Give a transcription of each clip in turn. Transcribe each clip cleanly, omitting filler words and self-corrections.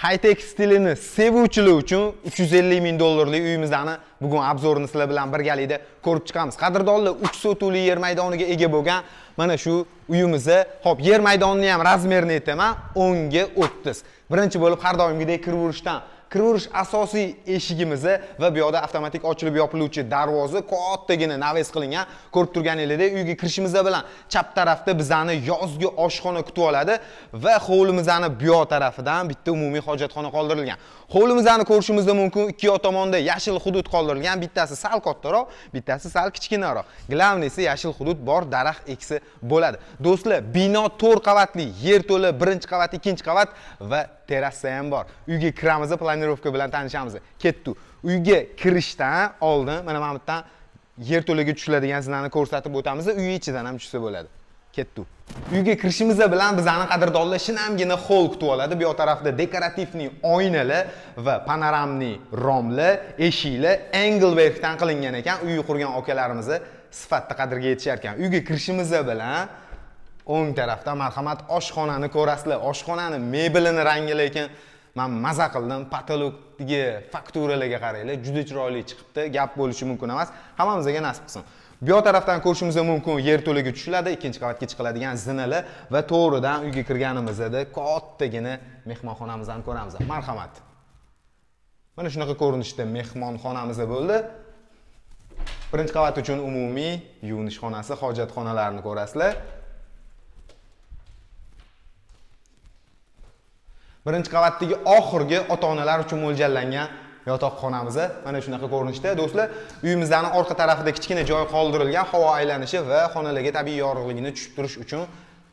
Hi-Tech stilini sevuvchilar uchun 350 000 dollarlik uyimizni bugün obzorini sizlar bilan birgalikda ko'rib chiqamiz. Qadrdonlar, 3 sotuvli yer maydoniga ega bo'lgan mana shu uyimizni, hop, yer maydonini ham razmerini aytaman, 10 ga 30. Birinchi bo'lib har doimgidek kirib urish asosiy eshigimizni va bu yoqda avtomatik ochilib yopiluvchi darvoza, kattagina naves qilingan. Ko'rib turganingizdek, uyga kirishimiz bilan chap tarafda bizani yozgi oshxona kutib oladi va hovlimizni bu yoq tarafidan bitta umumiy hojatxona qoldirilgan. Hovlimizni ko'rishimiz mumkin, ikki yoq tomonda yashil hudud qoldirilgan, bittasi sal kattaroq, bittasi sal kichkinaroq. Glavnisi yashil hudud bor, daraxt ekisi bo'ladi. Do'stlar, bino 4 qavatli, yerto'la 1-qavat, 2-qavat va terrasa ham bor. Uyga kiramiz, planirovka bilan tanishamiz. Ketdi. Uyga kirishdan oldin mana bu yerdan yerto'laga tushiladigan sizlarni ko'rsatib o'tamiz. Uy ichidan ham tushsa bo'ladi. Ketdi. Uyga kirishimiz bilan bizni qadrdonlar shinamgina hol kutib oladi. Bu tarafda dekorativni oynali va panoramli romli eshiklar angle workdan qilingan ekan. Uyni qurgan okalarimizni sifatda qadriga yetishar ekan. Uyga kirishimiz bilan o'ng tarafda marhamat oshxonani ko'rasizlar. Oshxonani mebelini rangi lekin men maza qildim. Patologdagi fakturalarga qaranglar, juda chiroyli chiqibdi. Gap bo'lishi mumkin emas. Hammamizga nasib qilsin. Bu tarafdan ko'rishimiz mumkin, yerto'laga tushiladi, 2-qavatga chiqiladigan zinalar va to'g'ridan uyga kirganimizda kattagina mehmonxonamizni ko'ramiz. Marhamat. Mana shunaqa ko'rinishda mehmonxonamiz bo'ldi. 1-qavat uchun umumiy yuvinish xonasi, hojatxonalarini ko'rasizlar. 1-qavatdagi oxirgi ota-onalar uchun mo'ljallangan yotoq xonamiz mana shunaqa ko'rinishda. Do'stlar, uyimizning orqa tarafida kichkina joy qoldirilgan, havo aylanishi va xonalarga tabiiy yorug'ligini tushib turish uchun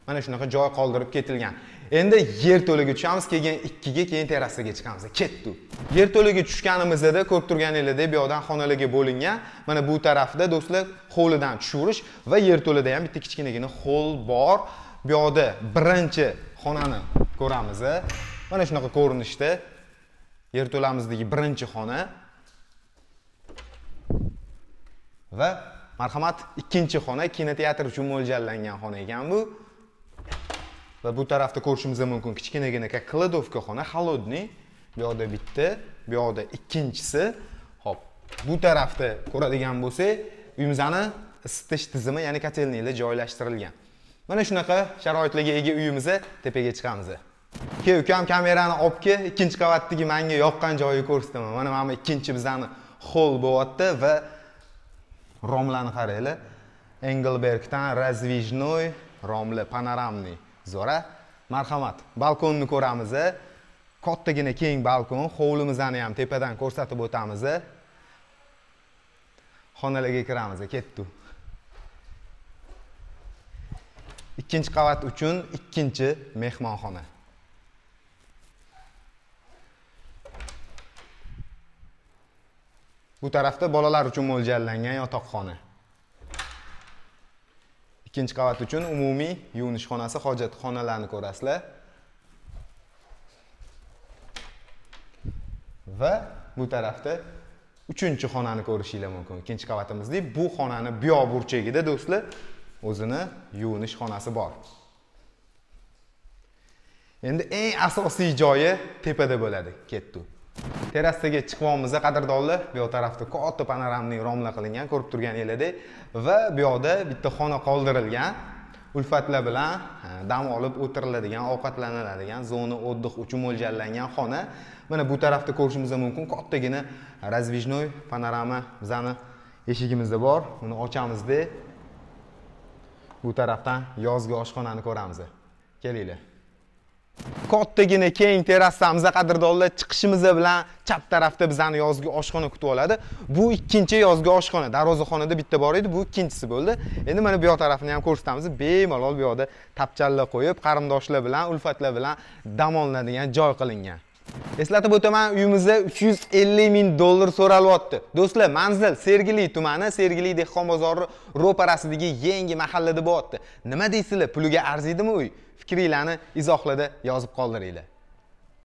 mana shunaqa joy qoldirib ketilgan. Endi yerto'laga tushamiz, keyin 2 ga, keyin terrasaga chiqamiz. Ketdi. Yerto'laga tushganimizda ko'rib turganingizdek, bu yoqdan xonalarga bo'lingan. Mana bu tarafda do'stlar hovlidan tushirish va yerto'lada ham bitta kichkinagina hol bor. Bu yoqda 1-xonani ko'ramiz. Mana shunaqa ko'rinishda yerto'lamizdagi 1-xona va marhamat 2-xona, kinoteatr uchun mo'ljallangan xona ekan bu. Va bu tarafda ko'rishimiz mumkin kichkinagina kladovka xona, xolodniy. Bu yoqda bitta, bu yoqda 2-chisi. Hop, bu tarafda ko'radigan bo'lsak, uyimizning isitish tizimi, ya'ni katelniklar joylashtirilgan. Mana shunaqa sharoitlarga ega uyimiz, tepaga chiqamiz. Ke ukam kamerani olib kel, 2-qavatdagi menga yoqqan joyini ko'rsataman. Mana mana 2-chi bizani hol bo'lyapti va romlarni qaranglar. Engelbergdan razvijnoy romli, panoramli. Zo'ra. Marhamat. Balkonni ko'ramiz. Kattagina keng balkon, hovlimizni ham tepadan ko'rsatib o'tamiz. Xonalarga kiramiz. Ketdi. 2-qavat uchun 2-chi mehmonxona. Bu tarafda bolalar uchun mo'ljallangan yotoqxona. 2-qavat uchun umumiy yuvinish xonasi, hojatxonalarni ko'rasizlar. Va bu tarafda 3-xonani ko'rishingiz mumkin. 2-qavatimizdagi bu xonani biyo burchagida do'stlar o'zini yuvinish xonasi bor. Endi eng asosiy joyi tepada bo'ladi. Ketdi. Terrasaga chiqmoqimiz qadrdonlar, bu yoq tarafda katta panoramli romlar qilingan, ko'rib turganingizdek va bu yoqda bitta xona qoldirilgan. Ulfatlar bilan dam olib o'tiriladigan, ovqatlaniladigan, zona oddix uchun mo'ljallangan xona. Mana bu tarafda ko'rishimiz mumkin kattagina razvijnoy panorama bizani eshigimizda bor. Uni ochamiz. Bu tarafdan yozgi oshxonani ko'ramiz. Kelinglar. Kattagina keng terrasamizga qadrdonlar, chiqishimiz bilan chap tarafda bizni yozgi oshxona kutib oladi. Bu 2-chi yozgi oshxona. Darvozaxonada bitta bor edi, bu 2-chisi bo'ldi. Endi mana bu yoq tarafini ham ko'rsatamiz. Bemalol bu yoqda tapchanlar qo'yib, qarindoshlar bilan, ulfatlar bilan dam olinadigan joy qilingan. Eslatib o'taman, uyimizda 350 000 dollar so'ralyapti. Do'stlar, manzil Sergeli tumani, Sergeli dehqon bozori ro'parasidagi yangi mahallada bo'lyapti. Nima deysizlar, puliga arziydimi uy? Fikringlarni izohlarda yozib qoldiringlar.